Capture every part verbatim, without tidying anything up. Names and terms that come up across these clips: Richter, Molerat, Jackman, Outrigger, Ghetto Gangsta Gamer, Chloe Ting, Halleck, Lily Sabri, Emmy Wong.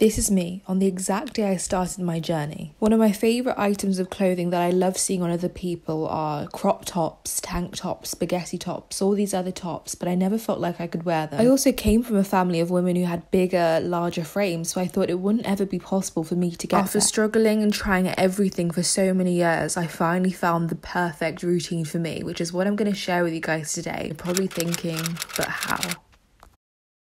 This is me on the exact day I started my journey. One of my favourite items of clothing that I love seeing on other people are crop tops, tank tops, spaghetti tops, all these other tops, but I never felt like I could wear them. I also came from a family of women who had bigger, larger frames, so I thought it wouldn't ever be possible for me to get After there. struggling and trying everything for so many years, I finally found the perfect routine for me, which is what I'm going to share with you guys today. You're probably thinking, but how?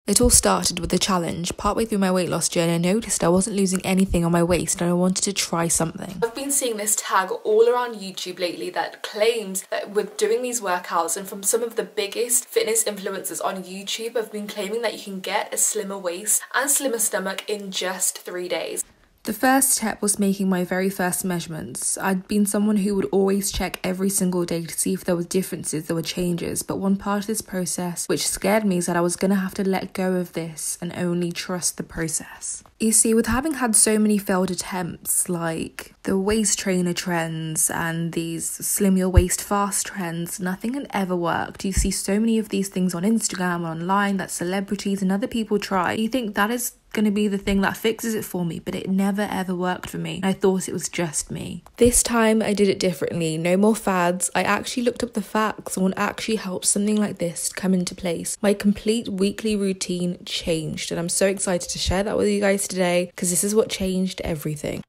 It all started with a challenge. Partway through my weight loss journey, I noticed I wasn't losing anything on my waist and I wanted to try something. I've been seeing this tag all around YouTube lately that claims that with doing these workouts, and from some of the biggest fitness influencers on YouTube, have been claiming that you can get a slimmer waist and slimmer stomach in just three days. The first step was making my very first measurements. I'd been someone who would always check every single day to see if there were differences, there were changes, but one part of this process which scared me is that I was going to have to let go of this and only trust the process. You see, with having had so many failed attempts, like the waist trainer trends and these slim your waist fast trends, nothing had ever worked. You see so many of these things on Instagram, online, that celebrities and other people try. You think that is going to be the thing that fixes it for me, but it never ever worked for me. I thought it was just me. This time I did it differently. No more fads. I actually looked up the facts and what actually helped something like this come into place. My complete weekly routine changed, and I'm so excited to share that with you guys today because this is what changed everything.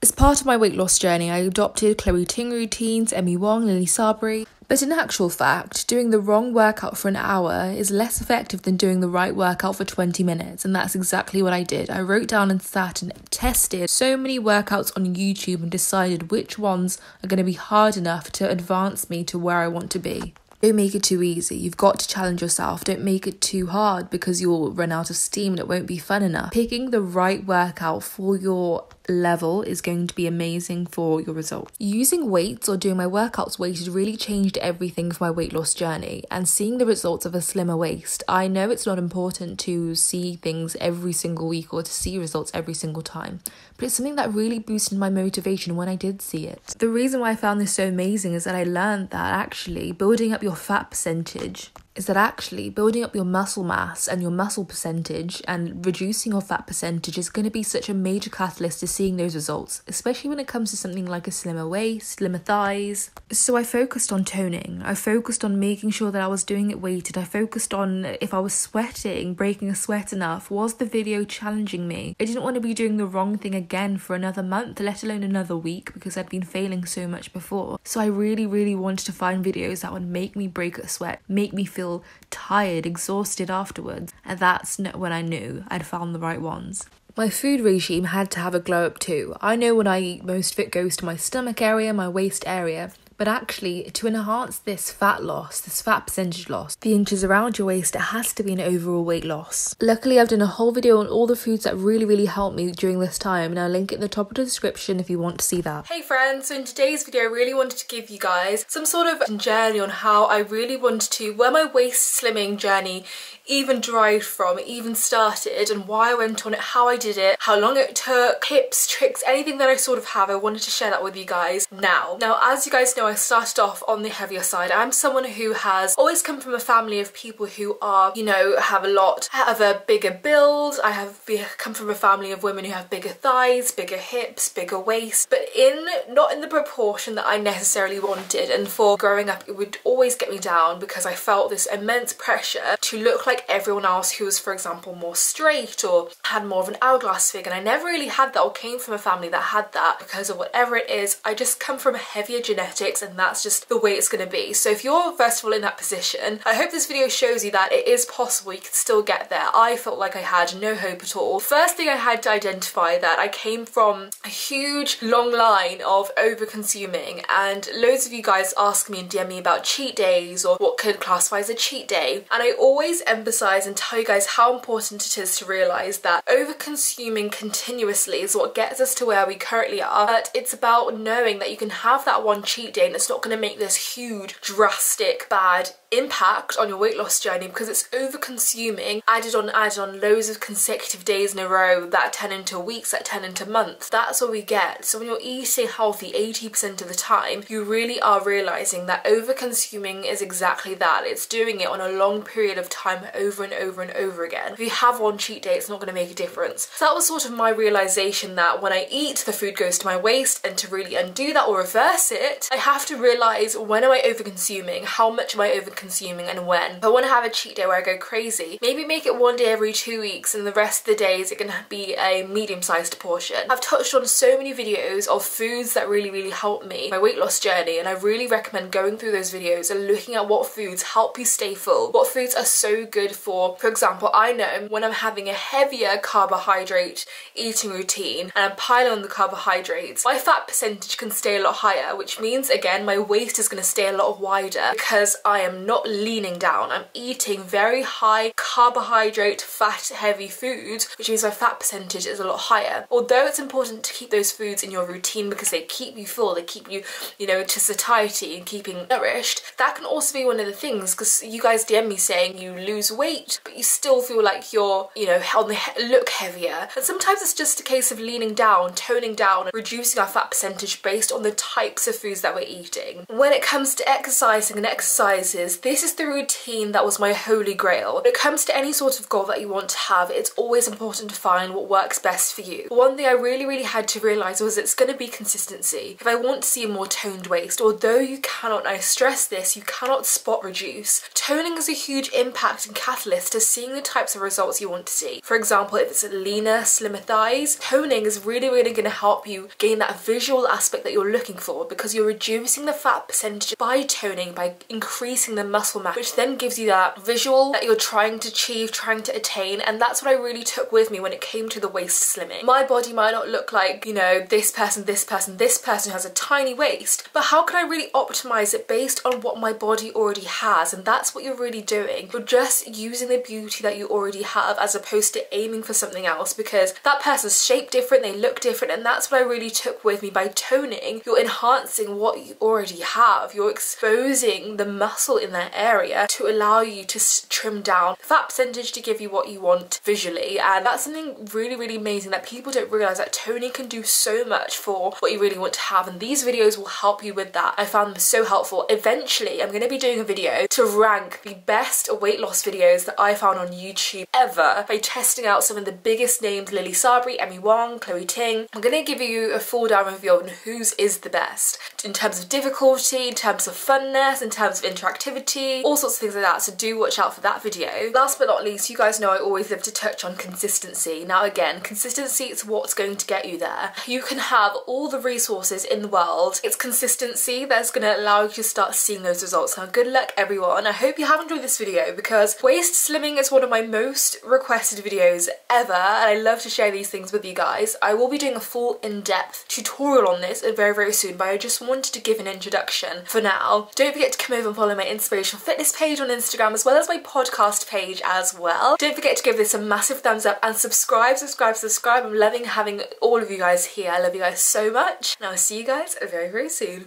As part of my weight loss journey, I adopted Chloe Ting routines, Emmy Wong, Lily Sabri. But in actual fact, doing the wrong workout for an hour is less effective than doing the right workout for twenty minutes, and that's exactly what I did. I wrote down and sat and tested so many workouts on YouTube and decided which ones are going to be hard enough to advance me to where I want to be. Don't make it too easy. You've got to challenge yourself. Don't make it too hard because you'll run out of steam and it won't be fun enough. Picking the right workout for your level is going to be amazing for your results. Using weights or doing my workouts weighted really changed everything for my weight loss journey and seeing the results of a slimmer waist. I know it's not important to see things every single week or to see results every single time, but it's something that really boosted my motivation when I did see it. The reason why I found this so amazing is that I learned that actually building up your Your fat percentage is that actually building up your muscle mass and your muscle percentage and reducing your fat percentage is going to be such a major catalyst to seeing those results, especially when it comes to something like a slimmer waist, slimmer thighs. So I focused on toning. I focused on making sure that I was doing it weighted. I focused on if I was sweating, breaking a sweat enough. Was the video challenging me? I didn't want to be doing the wrong thing again for another month, let alone another week, because I'd been failing so much before. So I really, really wanted to find videos that would make me break a sweat, make me feel tired, exhausted afterwards, and that's when I knew I'd found the right ones. My food regime had to have a glow up too. I know when I eat, most of it goes to my stomach area, my waist area, but actually to enhance this fat loss, this fat percentage loss, the inches around your waist, it has to be an overall weight loss. Luckily, I've done a whole video on all the foods that really, really helped me during this time, and I'll link it in the top of the description if you want to see that. Hey friends, so in today's video, I really wanted to give you guys some sort of journey on how I really wanted to, where my waist slimming journey even derived from, even started, and why I went on it, how I did it, how long it took, tips, tricks, anything that I sort of have. I wanted to share that with you guys now. Now, as you guys know, I started off on the heavier side. I'm someone who has always come from a family of people who are, you know, have a lot, have a bigger build. I have come from a family of women who have bigger thighs, bigger hips, bigger waists, but in, not in the proportion that I necessarily wanted. And for growing up, it would always get me down because I felt this immense pressure to look like everyone else who was, for example, more straight or had more of an hourglass figure. And I never really had that or came from a family that had that because of whatever it is. I just come from heavier genetics and that's just the way it's going to be. So if you're first of all in that position, I hope this video shows you that it is possible, you can still get there. I felt like I had no hope at all. First thing I had to identify that I came from a huge long line of over consuming, and loads of you guys ask me and D M me about cheat days or what could classify as a cheat day, and I always emphasize and tell you guys how important it is to realise that over-consuming continuously is what gets us to where we currently are, but it's about knowing that you can have that one cheat day and it's not going to make this huge, drastic, bad impact on your weight loss journey because it's over consuming, added on added on loads of consecutive days in a row that turn into weeks, that turn into months. That's what we get. So when you're eating healthy eighty percent of the time, you really are realizing that over consuming is exactly that. It's doing it on a long period of time over and over and over again. If you have one cheat day, it's not going to make a difference. So that was sort of my realization that when I eat, the food goes to my waist, and to really undo that or reverse it, I have to realize, when am I over consuming? How much am I over consuming and when? If I want to have a cheat day where I go crazy, maybe make it one day every two weeks and the rest of the days it can be a medium-sized portion. I've touched on so many videos of foods that really, really help me, my weight loss journey, and I really recommend going through those videos and looking at what foods help you stay full, what foods are so good for, for example, I know when I'm having a heavier carbohydrate eating routine and I'm piling on the carbohydrates, my fat percentage can stay a lot higher, which means again my waist is going to stay a lot wider because I am not leaning down. I'm eating very high carbohydrate, fat heavy food, which means my fat percentage is a lot higher. Although it's important to keep those foods in your routine because they keep you full, they keep you, you know, to satiety and keeping nourished, that can also be one of the things, because you guys D M me saying you lose weight but you still feel like you're, you know, on the he look heavier. And sometimes it's just a case of leaning down, toning down, reducing our fat percentage based on the types of foods that we're eating. When it comes to exercising and exercises, this is the routine that was my holy grail. When it comes to any sort of goal that you want to have, it's always important to find what works best for you. One thing I really, really had to realise was it's going to be consistency. If I want to see a more toned waist, although you cannot, I stress this, you cannot spot reduce, toning is a huge impact and catalyst to seeing the types of results you want to see. For example, if it's leaner, slimmer thighs, toning is really, really going to help you gain that visual aspect that you're looking for, because you're reducing the fat percentage by toning, by increasing the muscle mass, which then gives you that visual that you're trying to achieve, trying to attain. And that's what I really took with me when it came to the waist slimming. My body might not look like, you know, this person, this person, this person has a tiny waist, but how can I really optimize it based on what my body already has? And that's what you're really doing. You're just using the beauty that you already have as opposed to aiming for something else, because that person's shape different, they look different, and that's what I really took with me. By toning, you're enhancing what you already have. You're exposing the muscle in that area to allow you to trim down the fat percentage to give you what you want visually. And that's something really, really amazing that people don't realize, that toning can do so much for what you really want to have, and these videos will help you with that. I found them so helpful. Eventually, I'm going to be doing a video to rank the best weight loss videos that I found on YouTube ever by testing out some of the biggest names: Lily Sabri, Emmy Wong, Chloe Ting. I'm going to give you a full down review on whose is the best in terms of difficulty, in terms of funness, in terms of interactivity, all sorts of things like that, so do watch out for that video. Last but not least, you guys know I always love to touch on consistency. Now again, consistency is what's going to get you there. You can have all the resources in the world, it's consistency that's going to allow you to start seeing those results. Now good luck everyone, I hope you have enjoyed this video, because waist slimming is one of my most requested videos ever and I love to share these things with you guys. I will be doing a full in-depth tutorial on this very, very soon, but I just wanted to give an introduction for now. Don't forget to come over and follow my inspirational fitness page on Instagram, as well as my podcast page as well. Don't forget to give this a massive thumbs up and subscribe, subscribe, subscribe. I'm loving having all of you guys here. I love you guys so much, and I'll see you guys very, very soon.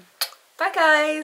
Bye guys!